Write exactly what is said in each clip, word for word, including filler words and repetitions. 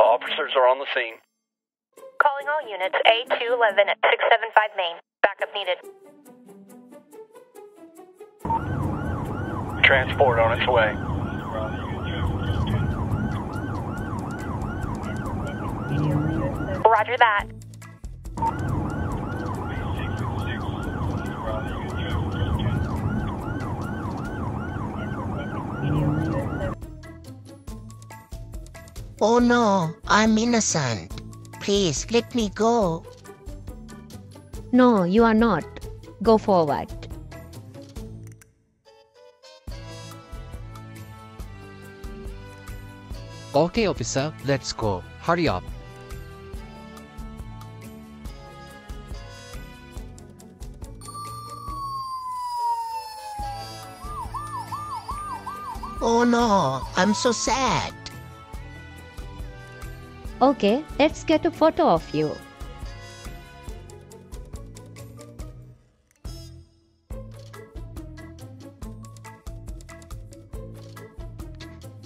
Officers are on the scene. Calling all units, A two eleven at six seventy-five Main. Backup needed. Transport on its way. Roger that. Oh no, I'm innocent. Please let me go. No, you are not. Go forward. Okay, officer, let's go. Hurry up. Oh no, I'm so sad. Okay, let's get a photo of you.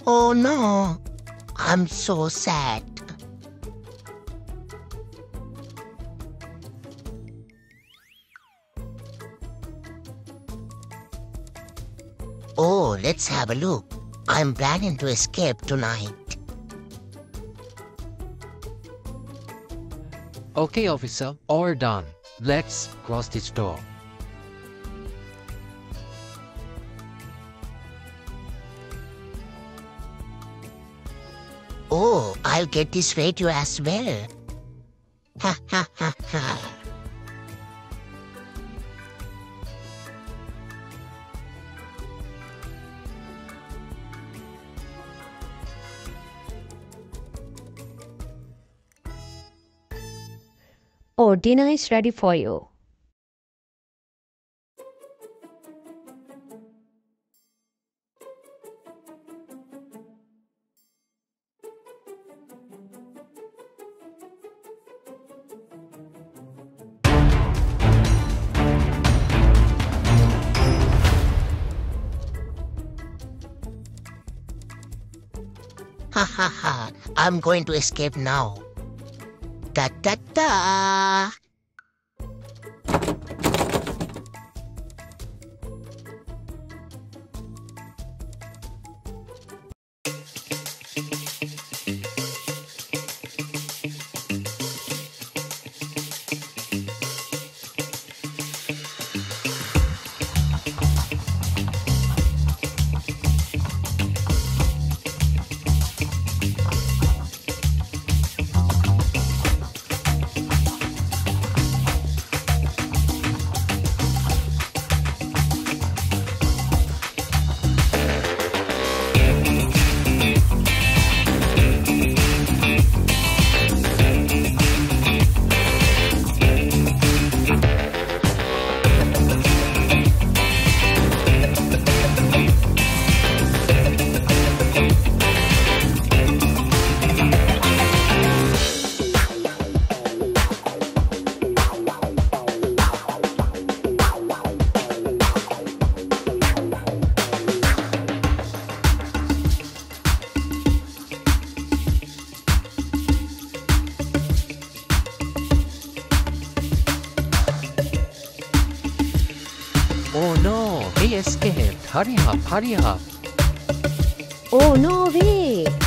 Oh no, I'm so sad. Oh, let's have a look. I'm planning to escape tonight. Okay, officer, all done. Let's close this door. Oh, I'll get this radio as well. Ha ha ha ha. Oh, dinner is ready for you. Ha ha ha, I'm going to escape now. Da da da! Oh no, we escaped. Hurry up, hurry up. Oh no, we.